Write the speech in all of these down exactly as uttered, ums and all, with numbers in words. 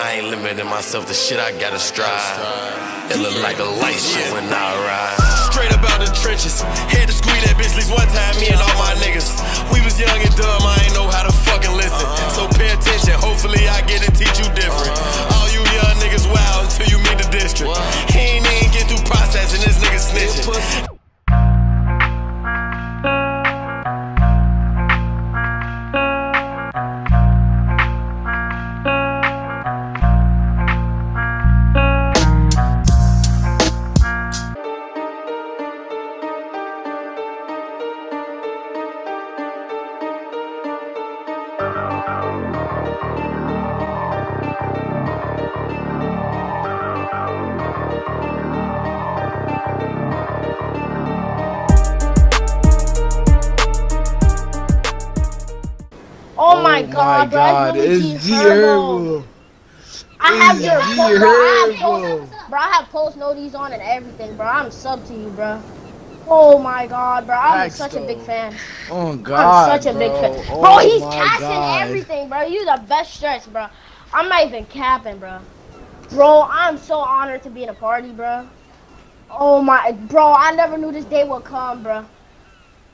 I ain't limiting myself to shit, I gotta strive. It look like a light show when I ride. Straight up out the trenches, had to squeeze that bitch least one time, me and all my niggas. We was young and dumb, I ain't know how to fucking listen. So pay attention, hopefully I get to teach you different. All you young niggas wild until you meet the district. He ain't even get through process and this nigga snitching. Oh my god, my god. Bro, it's, it's G Herbo. I have it's your G Herbo. Bro, bro, I have post noties on and everything, bro. I'm sub to you, bro. Oh my god, bro. I'm Axel. Such a big fan. Oh god. I'm such a bro. big fan. Bro, oh he's casting god. everything, bro. You the best shirts, bro. I'm not even capping, bro. Bro, I'm so honored to be in a party, bro. Oh my, bro, I never knew this day would come, bro.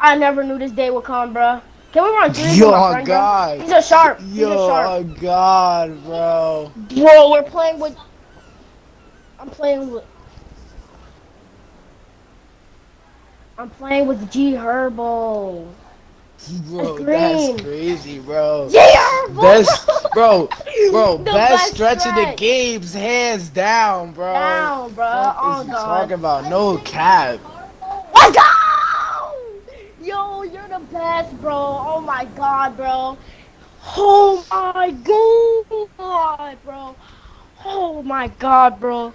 I never knew this day would come, bro. Can we run through Yo, my friend, God. Bro? These are sharp. These Yo, are sharp. Oh, God, bro. Bro, we're playing with... I'm playing with... I'm playing with G Herbo. Bro, that's crazy, bro. G Herbo! Best, bro, bro, best stretch of the games, hands down, bro. Down, bro. What oh, is God. Talking about? No cap. Let's go! Yo, you're the best, bro. Oh my god, bro. Oh my god, bro. Oh my god, bro.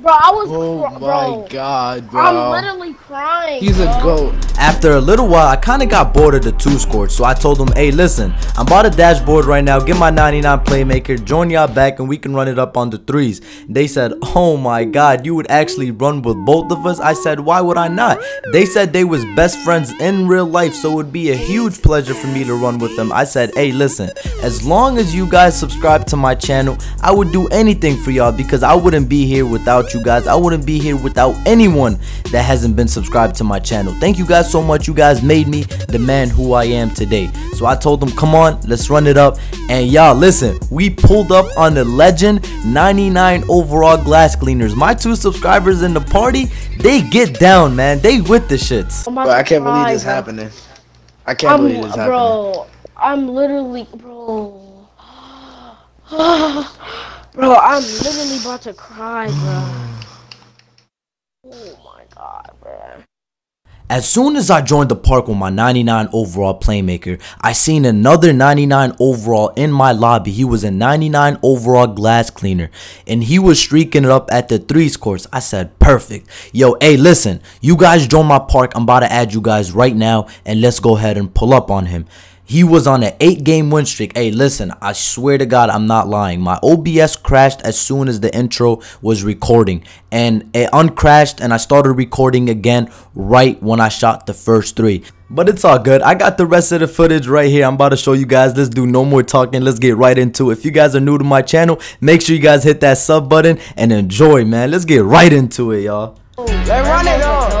Bro, I was Oh my bro. god, bro. I'm literally crying. He's bro. a goat. After a little while, I kind of got bored of the two scored, so I told him, hey, listen, I'm about a dashboard right now. Get my ninety-nine playmaker, join y'all back, and we can run it up on the threes. They said, oh my god, you would actually run with both of us? I said, why would I not? They said they was best friends in real life, so it would be a huge pleasure for me to run with them. I said, hey, listen, as long as you guys subscribe to my channel, I would do anything for y'all because I wouldn't be here without you. You guys, I wouldn't be here without anyone that hasn't been subscribed to my channel. Thank you guys so much. You guys made me the man who I am today. So I told them, come on, let's run it up. And y'all, listen, we pulled up on the legend ninety-nine overall glass cleaners. My two subscribers in the party, they get down, man. They with the shits. Oh bro, I can't God, believe this bro. happening. I can't I'm, believe this bro, happening. Bro, I'm literally, bro. Bro, I'm literally about to cry, bro. Oh my god, bro. As soon as I joined the park with my ninety-nine overall playmaker, I seen another ninety-nine overall in my lobby. He was a ninety-nine overall glass cleaner, and he was streaking it up at the threes course. I said, perfect. Yo, hey, listen, you guys join my park. I'm about to add you guys right now, and let's go ahead and pull up on him. He was on an eight game win streak. Hey, listen, I swear to God, I'm not lying. My O B S crashed as soon as the intro was recording. And it uncrashed, and I started recording again right when I shot the first three. But it's all good. I got the rest of the footage right here. I'm about to show you guys. Let's do no more talking. Let's get right into it. If you guys are new to my channel, make sure you guys hit that sub button and enjoy, man. Let's get right into it, y'all. Let's run it up.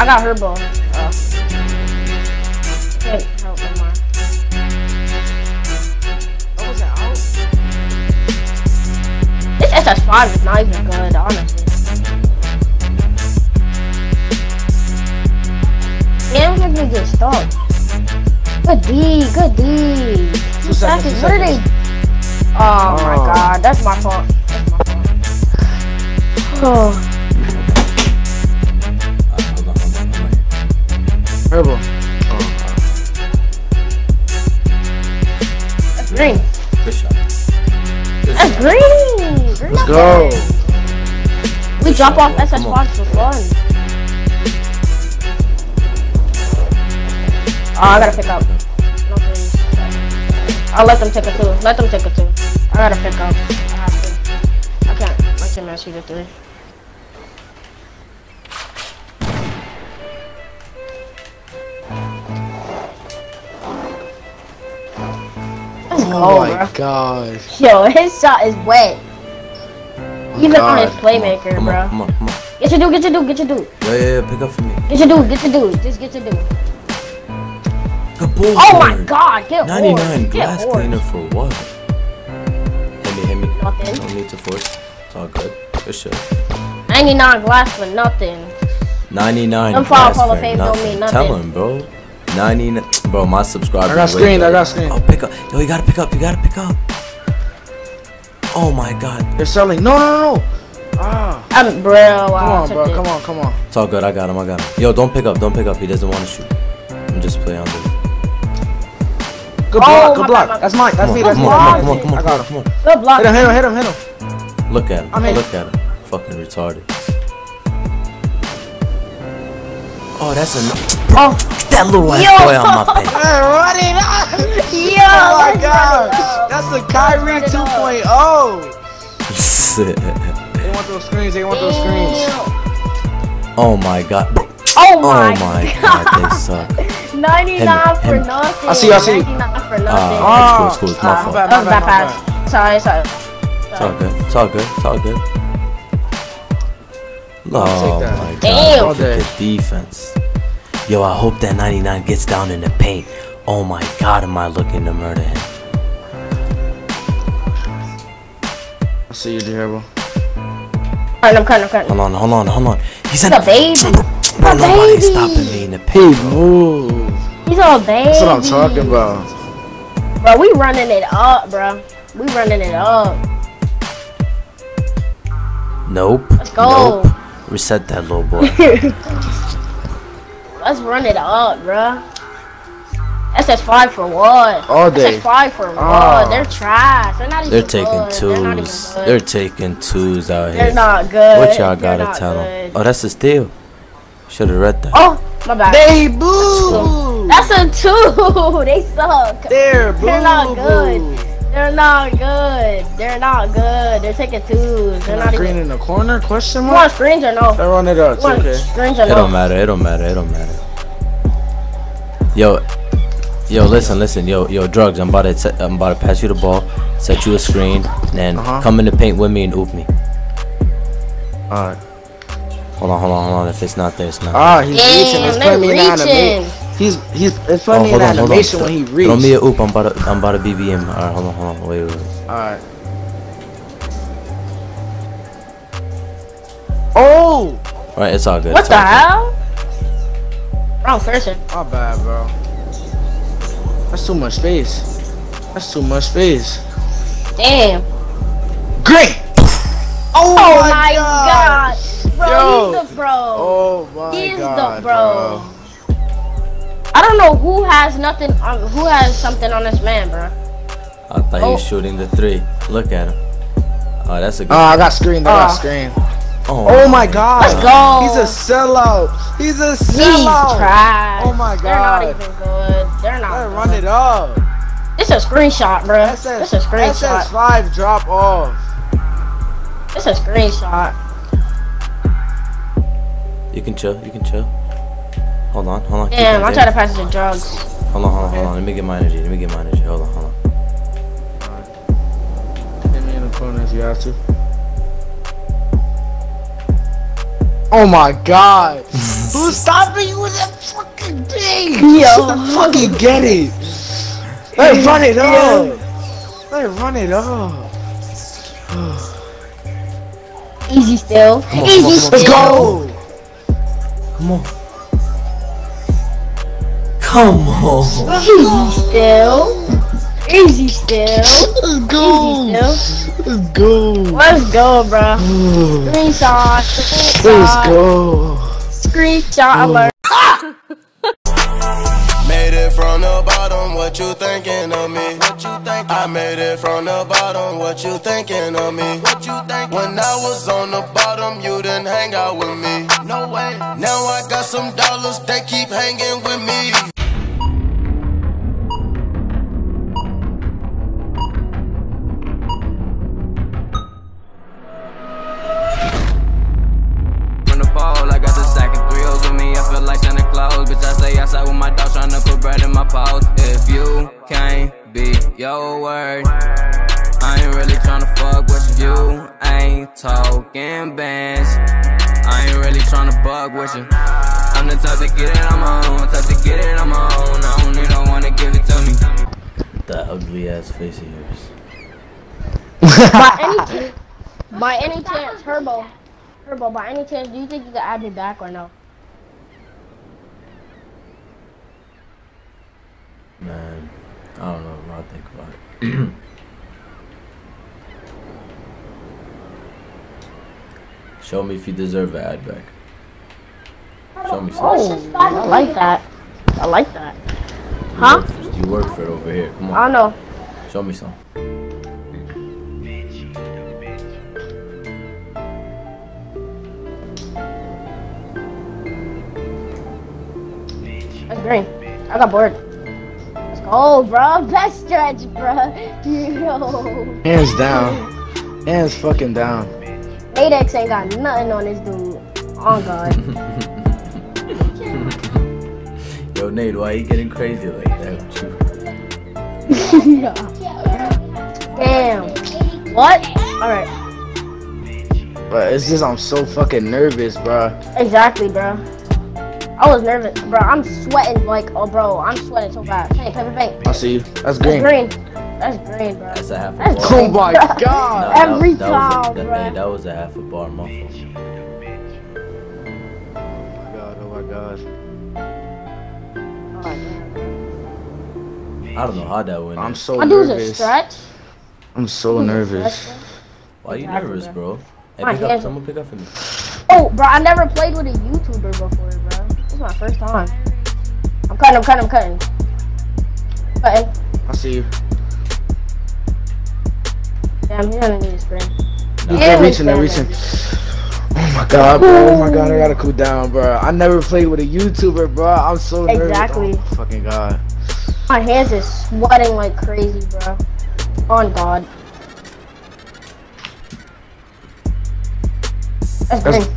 I got her ball. Wait, help me, Omar. Oh, was that out? This S S five is not even good, honestly. Damn, yeah, gonna get stuck. Good D, good D. Two seconds, what are they? Oh, oh my god, that's my fault. That's my fault. Oh. Herbo. Green. Good shot. Good That's shot. green. green. Let's go. We Good drop shot, off S S box for fun. Oh, I gotta pick up. No threes. I'll let them take a two. Let them take a two. I gotta pick up. I have to. I can't. My teammate shoot a three. oh my bro. God. Yo, his shot is wet. Oh Even God. on his playmaker, come on, come on, bro. Come on, come on. Get your dude, get your dude, get your dude. Yeah, yeah, yeah, pick up for me. Get your dude, get your dude. Just get your dude. Board. Oh my God, get ninety-nine horse. glass get cleaner horse. for what? Hit me, hit me. Nothing. Don't need to force. It's all good. Good shit. ninety-nine glass for nothing. ninety-nine Some glass for nothing. Don't mean nothing. Tell him, bro. ninety-nine. Bro, my subscribers. I got screened. Right I got screened. Oh, pick up. Yo, you gotta pick up. You gotta pick up. Oh my God. They're selling. No, no, no. Ah. I'm, bro. Wow, come on, bro. Come on, come on. It's all good. I got him. I got him. Yo, don't pick up. Don't pick up. He doesn't want to shoot. I'm just playing on this. Good block, oh, good block. God, that's mine. That's me. That's me. Come on, come on, come on, come on. Good block. Hit him, hit him, hit him, hit him. Look at him. I mean, look at him. Fucking retarded. Oh, that's a. Oh, that little ass boy on my pants. Running up. Yo. Oh my God. That's the Kyrie two point oh. They want those screens. They want those screens. Oh my God. Oh my, oh my God. God, they suck. ninety-nine for nothing. I see, I see. ninety-nine for nothing. Uh, it's cool, it's cool. It's my fault. That was bad pass. Sorry, sorry. It's all good. It's all good. It's all good. Oh my God. Damn. Look at the defense. Yo, I hope that ninety-nine gets down in the paint. Oh my God, am I looking to murder him? I see you, G Herbo. Alright, I'm cutting, I'm cutting. Hold on, hold on, hold on. He's in a baby. Bro, nobody's stopping me in the paint. He's all baby. That's what I'm talking about. Bro, we running it up, bro. We running it up. Nope. Let's go. Nope. Reset that little boy. Let's run it up, bro. S S five for what? All day. S S five for what? They're trash. They're not even good. They're taking twos. They're taking twos out here. They're not good. What y'all gotta tell them? Oh, that's a steal. Should have read that. Oh, my bad. They boo. That's a two. They suck. They're boo. They're not good. They're not good. They're not good. They're taking twos. They're not green in the corner? Question mark. You want screens or no? They're on it up. Okay. Screens or no? It don't matter. It don't matter. It don't matter. Yo, yo, listen, listen, yo, yo, drugs. I'm about to, I'm about to pass you the ball, set you a screen, and then uh-huh. come in the paint with me and oop me. All right. Hold on, hold on, hold on. If it's not there, it's not. Ah, he's reaching. It's putting me in animation. He's he's it's putting me in animation when he reaches. Throw me a oop. I'm about to I'm about to B B him. All right, hold on, hold on. Wait, wait. All right. Oh. All right, it's all good. What the hell? Wrong person. My bad, bro. That's too much space. That's too much space. Damn. Great. Oh, oh my God. Bro, yo. He's the bro. Oh my he's God, the bro. bro. I don't know who has nothing on who has something on this man, bro. I thought oh. he was shooting the three. Look at him. Oh, that's a good. Oh, one. I got screened. I uh. got screened. Oh, oh my God. Let's go. He's a sellout. He's a sellout. He's trash. Oh my God. They're not even good. They're not. They're good. Run it up. It's a screenshot, bro. S S, it's a screenshot. S S five drop off. It's a screenshot. You can chill, you can chill. Hold on, hold on. Damn, I'm trying to pass the drugs. Hold on, hold on, hold on. Let me get my energy, let me get my energy. Hold on, hold on. Alright. Hit me in the corner if you have to. Oh my God. Who's stopping you with that fucking thing? Yo. Fucking get it. Let's run it up. Let's run it up. Easy still. Come on, Easy come on, still. Let's go. Come on. Come on. Easy still. Easy still. Let's go. Easy still. Let's go. Let's go, bro. Screenshot. Screenshot. Let's go. Screenshot alert. Made it from the bottom. What you thinking of me? What you thinking? I made it from the bottom. What you thinking of me? What you thinking? When I was on the bottom, you didn't hang out with me. No way. Now I got some dollars that keep hanging with me. Outside with my dogs trying to put bread in my paws. If you can't be your your word. I ain't really tryna fuck with you. Ain't talking bands. I ain't really tryna bug with you. I'm the type to get it, I'm on. Type to get it, I'm on. I don't need no one to give it to me. That ugly ass face of yours. By any chance, by any chance, Herbo, Herbo, by any chance, do you think you can add me back or no? Man, I don't know what I think about it. Show me if you deserve an ad back. Show me something. Oh, I like that. I like that. Huh? You work for it over here. Come on. I know. Show me something. That's great. I got bored. Let's go, bro. Best stretch, bro. Yo. Hands down. Hands fucking down. Nadexe ain't got nothing on this dude. Oh God. Yo, Nade, why you getting crazy like that with you? Yeah. Damn. What? All right. Bro, it's just I'm so fucking nervous, bro. Exactly, bro. I was nervous, bro. I'm sweating like, oh, bro. I'm sweating so bad. Hey, paper, paper. I see you. That's green. That's green. That's green, bro. That's a half a bar. Oh my God! No, every that, time, that, bro. That was a half a bar, muffle. Oh my God! Oh my God! Oh my God! I don't know how that went. I'm so I nervous. Dude's a stretch. I'm so dude's nervous. Stretch, why are you exactly, nervous, bro? Hey, pick up. Someone pick up for me. Oh, bro! I never played with a YouTuber before, bro. This is my first time. I'm cutting. I'm cutting. I'm cutting. Cutting. I see you. Damn, he doesn't need his friend. No. They're reaching, they're reaching. Oh my God, bro. Oh my God, I gotta cool down, bro. I never played with a YouTuber, bro. I'm so nervous. Exactly. Oh, fucking God. My hands is sweating like crazy, bro. On God. That's That's...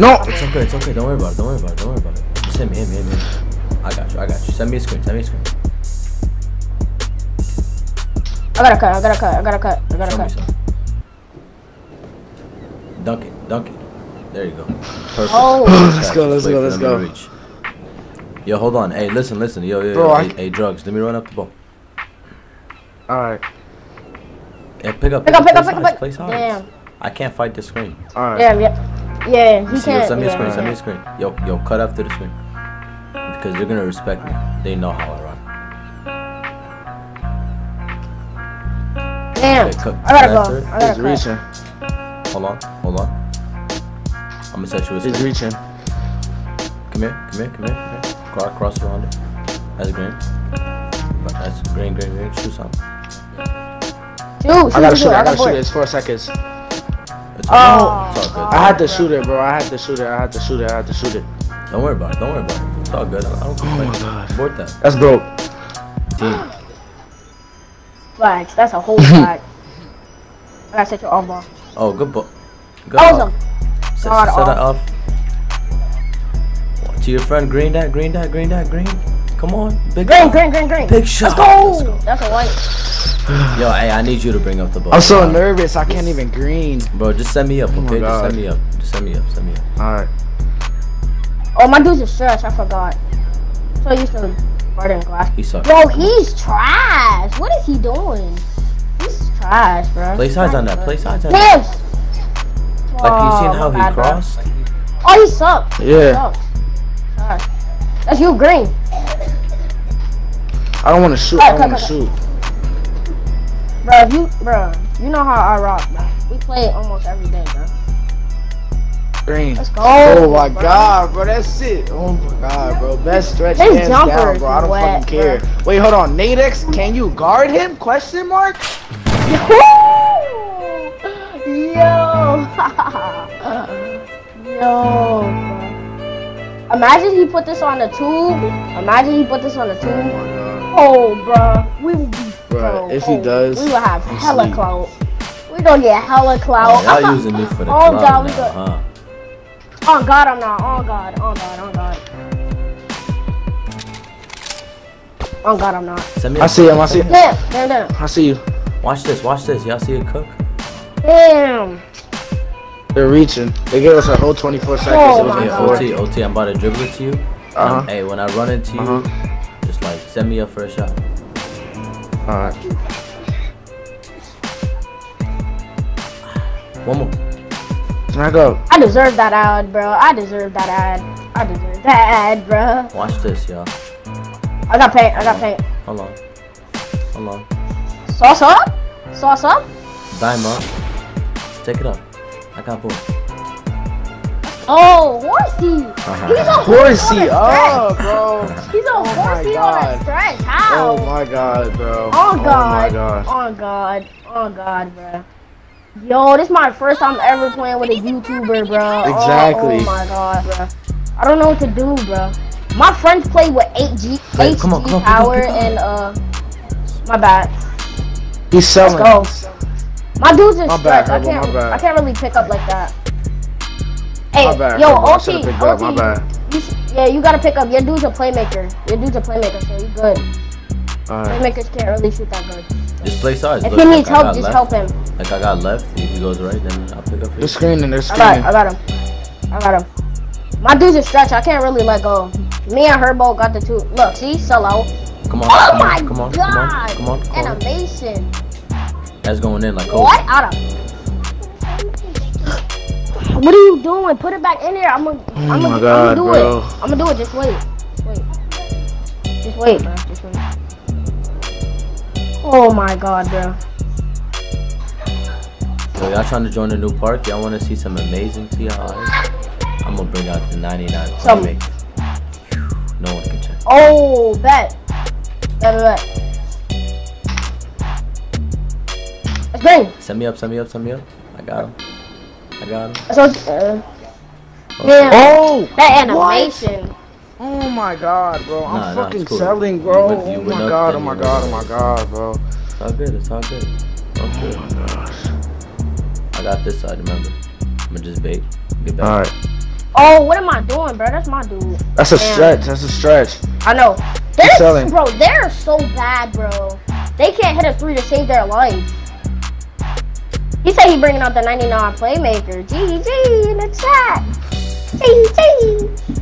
No! It's okay, it's okay. Don't worry about it. Don't worry about it. Don't worry about it. Just hit me, hit me, hit me. I got you, I got you. Send me a screen, send me a screen. I gotta cut, I gotta cut, I gotta cut, I gotta cut. Some. Dunk it, dunk it. There you go. Perfect. Oh, let's go, let's go, let's go. Reach. Yo, hold on. Hey, listen, listen. Yo, yo, yo. Hey, hey, drugs. Let me run up the ball. Alright. Hey, pick up, pick up, pick up, pick up, pick up. Damn. I can't fight the screen. Alright. Yeah, yeah. Yeah, he can't. Send me a screen, send me a screen. Yo, yo, cut after the screen. Because they're gonna respect me. They know how I run. Damn, okay, cut. I gotta go. I gotta He's cut. reaching. Hold on, hold on. I'm gonna set you a screen. He's reaching. Come here, come here, come here, come here. Car, cross around it. That's green. That's green, green, green. Shoot something. Shoot, shoot, I gotta shoot it, I gotta shoot it. It's four seconds. It's oh, it's all good. I had to shoot it, bro. I had to shoot it, I had to shoot it, I had to shoot it. Don't worry about it, don't worry about it. It's all good. I don't care. Oh my God. Abort that. That's broke. Dude. Flags. That's a whole flag. I gotta set your arm ball. Oh, good ball. Good awesome. Set, set it up. To your friend, green dot, green dot, green dot, green. Come on. Big green, shot. green, green, green. Big shot. Let's go. Let's go. That's a white. Yo, hey, I need you to bring up the ball. I'm so bro. nervous. I can't even green. Bro, just send me up, okay? Oh just send me up. Just send me up. Send me up. Alright. Oh, my dude's a stretch. I forgot. So you should. He sucks. Bro, he's trash. What is he doing? He's trash, bro. Play sides on that. Play sides on that. Yes. Like, oh, you seen how he crossed? Like he... Oh, he sucks. Yeah. He sucks. That's you, green. I don't want to shoot. Cut, I don't want to shoot. Bro, if you, bro, you know how I rock, bro. We play almost every day, bro. Green. Let's go. Oh my bro. God, bro, that's it. Oh my God, bro, best stretch hands down, bro. I don't wet, fucking care. Bro. Wait, hold on, Nadexe, can you guard him? Question mark. Yo, yo. Imagine he put this on the tube. Imagine he put this on the tube. Oh, bro, we would be. Bro, so if he does, we will have hella clout. We gonna get hella clout. Oh, y'all using me for the clout now, huh? Oh God, I'm not. Oh God, oh God, oh God. Oh god, I'm not. Send me I see him, I see him. Damn, damn, damn. I see you. Watch this, watch this. Y'all see it cook? Damn. They're reaching. They gave us a whole twenty-four seconds. Oh, it was yeah, O T, O T, I'm about to dribble it to you. Uh-huh. Hey, when I run into you, uh-huh. just like send me up for a shot. Alright. One more. Can I go? I deserve that ad, bro. I deserve that ad. I deserve that ad, bro. Watch this, y'all. I got paint. I got paint. Hold on. Hold on. Sauce up? Sauce up? Dime up. Take it up. I got both. Oh, horsey! Uh-huh. He's a horsey! Oh, bro! He's a oh horsey on a stretch. How? Oh my god, bro! Oh god! Oh my god! Oh god, bro! Yo, this is my first time ever playing with a YouTuber, bro. Exactly. Oh, oh my god, bro! I don't know what to do, bro. My friends play with eight G, eight G power and uh, my bad. He's selling. Let's go. My dudes are stretched. I can't. I can't really pick up like that. Hey, my bad, yo, O T, O T, my bad. You should, yeah, you gotta pick up. Your dude's a playmaker. Your dude's a playmaker, so you good. All right. Playmakers can't really shoot that good. Just play sides. If Look, he needs like help, just left. help him. Like I got left, if he goes right, then I'll pick up. They're screening. They're screening. I got him. I got him. My dude's a stretch. I can't really let go. Me and Herbo got the two. Look, see, sell out. Come on. Oh my God. Come on. Come on. Come on. Come on. Animation. That's going in like oh. What? Out of. What are you doing? Put it back in there. I'm gonna. Oh I'm gonna I'm do bro. it. I'm gonna do it. Just wait. Just wait. Just wait, bro. Just wait. Oh my god, bro. So y'all trying to join a new park? Y'all want to see some amazing T Is? I'm gonna bring out the ninety-nine. Some. No one can check. Oh, bet. Bet, bet. Bang. Send me up, send me up, send me up. I got him. I got him. So, uh, okay. Oh! That animation. What? Oh my god, bro. I'm nah, fucking nah, cool. selling, bro. You, oh, my god, oh my god, oh my god, oh my god, bro. It's all good, it's all good. It's all good. Oh my gosh. I got this side, remember? I'ma just bait. Get back. Alright. Oh, what am I doing, bro? That's my dude. That's a Damn. stretch, that's a stretch. I know. They're, bro, they're so bad, bro. They can't hit a three to save their life. He said he's bringing out the ninety-nine playmaker. G G in the chat. G G.